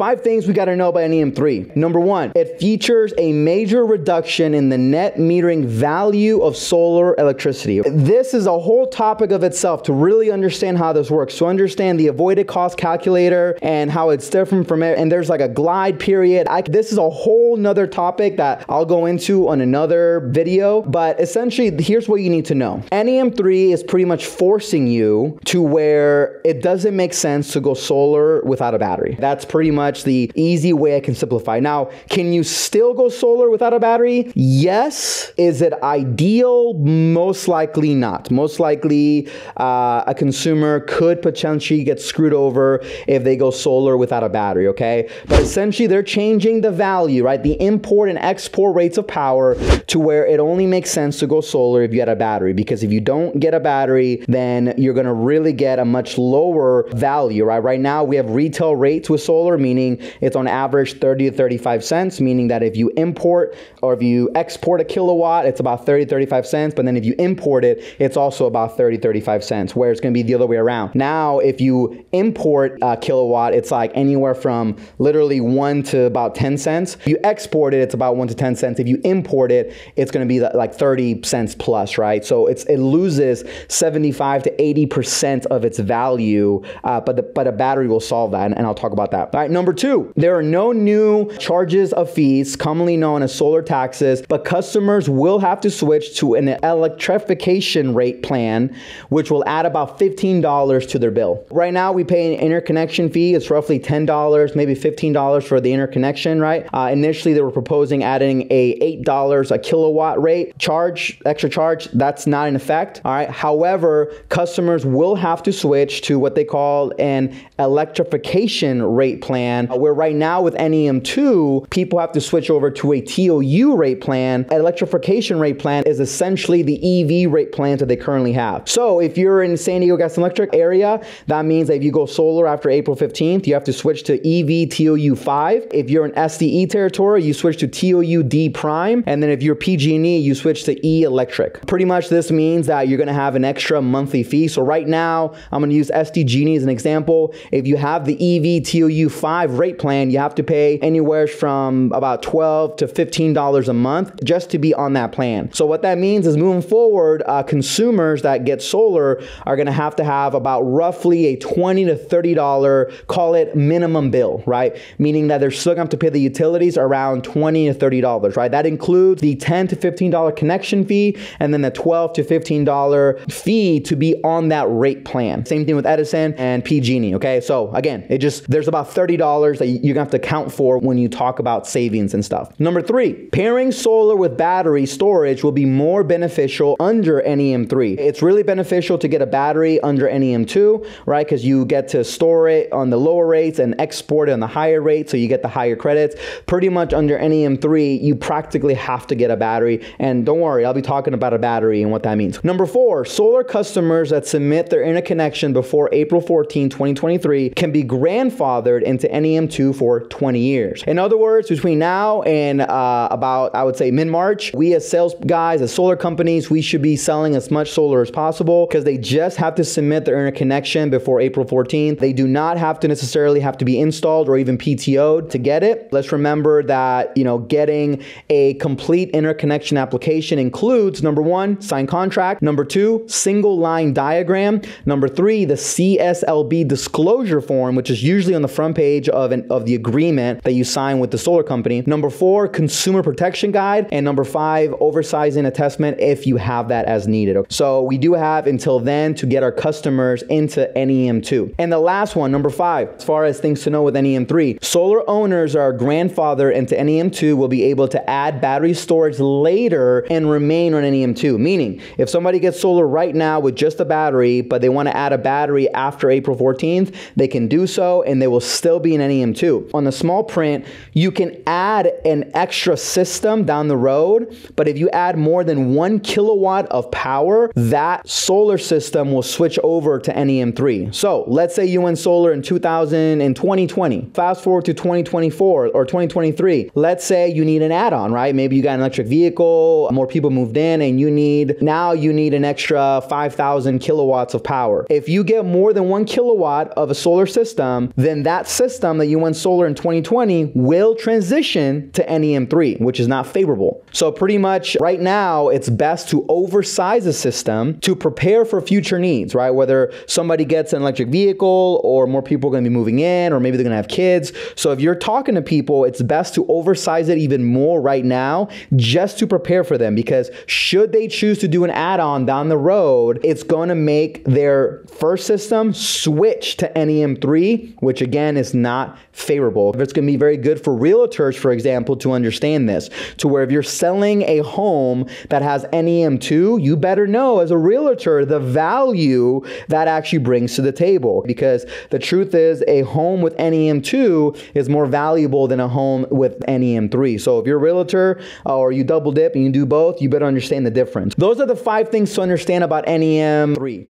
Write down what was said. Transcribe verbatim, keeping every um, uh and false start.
Five things we gotta know about N E M three. Number one, it features a major reduction in the net metering value of solar electricity. This is a whole topic of itself to really understand how this works. So understand the avoided cost calculator and how it's different from it. And there's like a glide period. I, this is a whole nother topic that I'll go into on another video. But essentially, here's what you need to know. N E M three is pretty much forcing you to where it doesn't make sense to go solar without a battery. That's pretty much the easy way I can simplify. Now, can you still go solar without a battery? Yes. Is it ideal? Most likely not. Most likely uh, a consumer could potentially get screwed over if they go solar without a battery, okay? But essentially they're changing the value, right? The import and export rates of power to where it only makes sense to go solar if you had a battery, because if you don't get a battery, then you're gonna really get a much lower value, right? Right now we have retail rates with solar, meaning it's on average thirty to thirty-five cents, meaning that if you import or if you export a kilowatt, it's about thirty, thirty-five cents, but then if you import it, it's also about thirty, thirty-five cents, where it's gonna be the other way around. Now, if you import a kilowatt, it's like anywhere from literally one to about ten cents. If you export it, it's about one to ten cents. If you import it, it's gonna be like thirty cents plus, right? So it's, it loses seventy-five to eighty percent of its value, uh, but, the, but a battery will solve that, and, and I'll talk about that. All right, number two, there are no new charges of fees, commonly known as solar taxes, but customers will have to switch to an electrification rate plan, which will add about fifteen dollars to their bill. Right now, we pay an interconnection fee. It's roughly ten dollars, maybe fifteen dollars for the interconnection, right? Uh, initially, they were proposing adding a eight dollars a kilowatt rate charge, extra charge. That's not in effect, all right? However, customers will have to switch to what they call an electrification rate plan, where right now with N E M two, people have to switch over to a T O U rate plan. An electrification rate plan is essentially the E V rate plans that they currently have. So if you're in San Diego Gas and Electric area, that means that if you go solar after April fifteenth, you have to switch to E V T O U five. If you're in S D E territory, you switch to T O U D prime. And then if you're P G and E, you switch to E electric. Pretty much this means that you're gonna have an extra monthly fee. So right now, I'm gonna use S D G and E as an example. If you have the E V T O U five rate plan, you have to pay anywhere from about twelve to fifteen dollars a month just to be on that plan. So what that means is moving forward, uh, consumers that get solar are gonna have to have about roughly a twenty to thirty dollar, call it minimum bill, right? Meaning that they're still gonna have to pay the utilities around twenty to thirty dollars, right? That includes the ten to fifteen dollar connection fee and then the twelve to fifteen dollar fee to be on that rate plan. Same thing with Edison and P G and E, okay? So again, it just, there's about thirty dollars that you're gonna have to account for when you talk about savings and stuff. Number three, pairing solar with battery storage will be more beneficial under N E M three. It's really beneficial to get a battery under N E M two, right? Because you get to store it on the lower rates and export it on the higher rates, so you get the higher credits. Pretty much under N E M three, you practically have to get a battery, and don't worry, I'll be talking about a battery and what that means. Number four, solar customers that submit their interconnection before April fourteenth, twenty twenty-three can be grandfathered into N E M two for twenty years. In other words, between now and uh, about, I would say mid-March, we as sales guys, as solar companies, we should be selling as much solar as possible, because they just have to submit their interconnection before April fourteenth. They do not have to necessarily have to be installed or even P T O'd to get it. Let's remember that, you know, getting a complete interconnection application includes, number one, signed contract, number two, single line diagram, number three, the C S L B disclosure form, which is usually on the front page of, an, of the agreement that you sign with the solar company. Number four, consumer protection guide. And number five, oversizing attestment if you have that as needed. So we do have until then to get our customers into N E M two. And the last one, number five, as far as things to know with N E M three, solar owners are grandfathered into N E M two will be able to add battery storage later and remain on N E M two. Meaning, if somebody gets solar right now with just a battery, but they want to add a battery after April fourteenth, they can do so and they will still be in N E M two. On the small print, you can add an extra system down the road, but if you add more than one kilowatt of power, that solar system will switch over to N E M three. So let's say you went solar in two thousand and twenty twenty. Fast forward to twenty twenty-four or twenty twenty-three. Let's say you need an add-on, right? Maybe you got an electric vehicle, more people moved in, and you need, now you need an extra five thousand kilowatts of power. If you get more than one kilowatt of a solar system, then that system income that you won solar in twenty twenty will transition to N E M three, which is not favorable. So pretty much right now, it's best to oversize a system to prepare for future needs, right? Whether somebody gets an electric vehicle or more people are going to be moving in, or maybe they're going to have kids. So if you're talking to people, it's best to oversize it even more right now just to prepare for them, because should they choose to do an add-on down the road, it's going to make their first system switch to N E M three, which again is not favorable. It's going to be very good for realtors, for example, to understand this, to where if you're selling a home that has N E M two, you better know as a realtor the value that actually brings to the table, because the truth is a home with N E M two is more valuable than a home with N E M three. So if you're a realtor uh, or you double dip and you do both, you better understand the difference. Those are the five things to understand about N E M three.